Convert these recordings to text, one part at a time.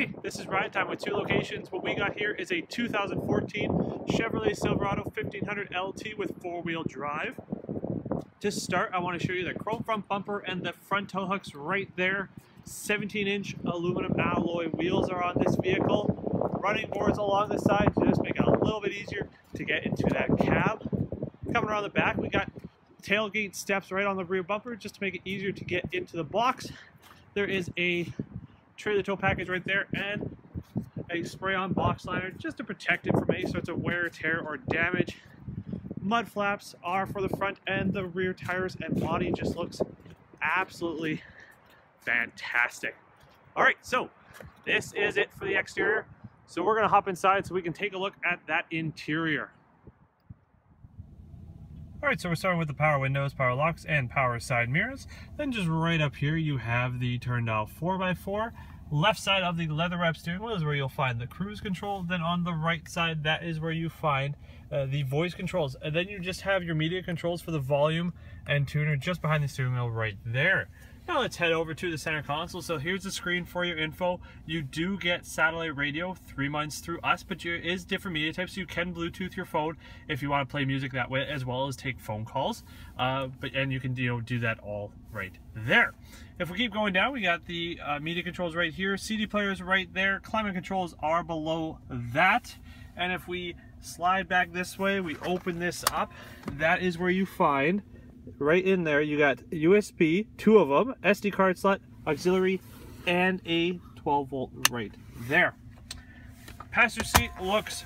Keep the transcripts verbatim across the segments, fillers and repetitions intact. Hey, this is Ride Time with two locations. What we got here is a two thousand fourteen Chevrolet Silverado fifteen hundred L T with four-wheel drive. To start, I want to show you the chrome front bumper and the front tow hooks right there. seventeen inch aluminum alloy wheels are on this vehicle. Running boards along the side to just make it a little bit easier to get into that cab. Coming around the back, we got tailgate steps right on the rear bumper just to make it easier to get into the box. There is a trailer tow package right there and a spray-on box liner just to protect it from any sorts of wear, tear, or damage. Mud flaps are for the front and the rear tires, and body just looks absolutely fantastic. All right, so this is it for the exterior. So we're gonna hop inside so we can take a look at that interior. All right, so we're starting with the power windows, power locks, and power side mirrors. Then just right up here, you have the turn dial four by four. Left side of the leather wrap steering wheel is where you'll find the cruise control. Then on the right side, that is where you find uh, the voice controls. And then you just have your media controls for the volume and tuner just behind the steering wheel right there. Now let's head over to the center console. So here's the screen for your info. You do get satellite radio three months through us, but there is different media types. So you can Bluetooth your phone if you want to play music that way, as well as take phone calls. Uh, but and you can you know, do that all right there. If we keep going down, we got the uh, media controls right here, C D players right there, climate controls are below that. And if we slide back this way, we open this up. That is where you find. Right in there, you got U S B, two of them, S D card slot, auxiliary, and a twelve volt right there. Passenger seat looks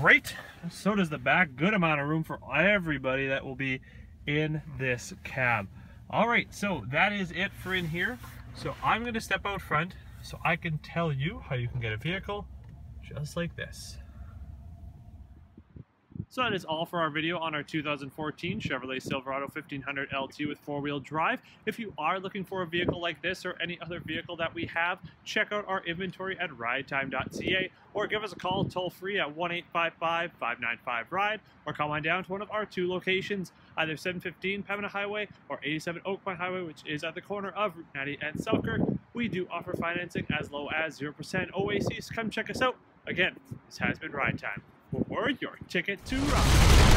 great. So does the back. Good amount of room for everybody that will be in this cab. All right, so that is it for in here. So I'm going to step out front so I can tell you how you can get a vehicle just like this. So that is all for our video on our two thousand fourteen Chevrolet Silverado fifteen hundred L T with four-wheel drive. If you are looking for a vehicle like this or any other vehicle that we have, check out our inventory at ride time dot c a or give us a call toll-free at one eight five five, five nine five, ride or come on down to one of our two locations, either seven fifteen Pembina Highway or eighty-seven Oakmont Highway, which is at the corner of Route ninety and Selkirk. We do offer financing as low as zero percent O A C, so come check us out. Again, this has been Ride Time. Or your ticket to ride.